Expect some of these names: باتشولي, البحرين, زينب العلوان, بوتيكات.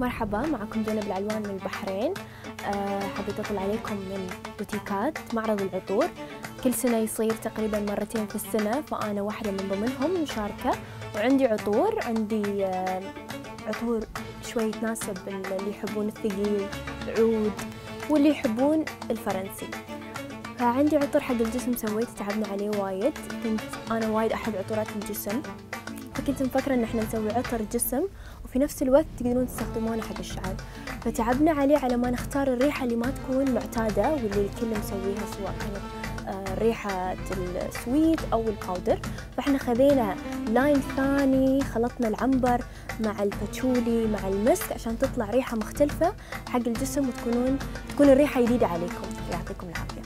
مرحبا، معكم زينب العلوان من البحرين. حبيت أطلع عليكم من بوتيكات معرض العطور. كل سنة يصير تقريبا مرتين في السنة، فأنا واحدة من ضمنهم مشاركة، وعندي عطور. عندي عطور شوي تناسب اللي يحبون الثقيل، العود، واللي يحبون الفرنسي. فعندي عطور حق الجسم سويت تعبنا عليه وايد، كنت أنا وايد أحب عطورات الجسم، فكنت مفكرة إن احنا نسوي عطر جسم وفي نفس الوقت تقدرون تستخدمونه حق الشعر، فتعبنا عليه على ما نختار الريحة اللي ما تكون معتادة واللي الكل مسويها، سواء كانت ريحة السويت أو الباودر. فاحنا خذينا لاين ثاني، خلطنا العنبر مع الباتشولي مع المسك عشان تطلع ريحة مختلفة حق الجسم، وتكون الريحة جديدة عليكم. يعطيكم العافية.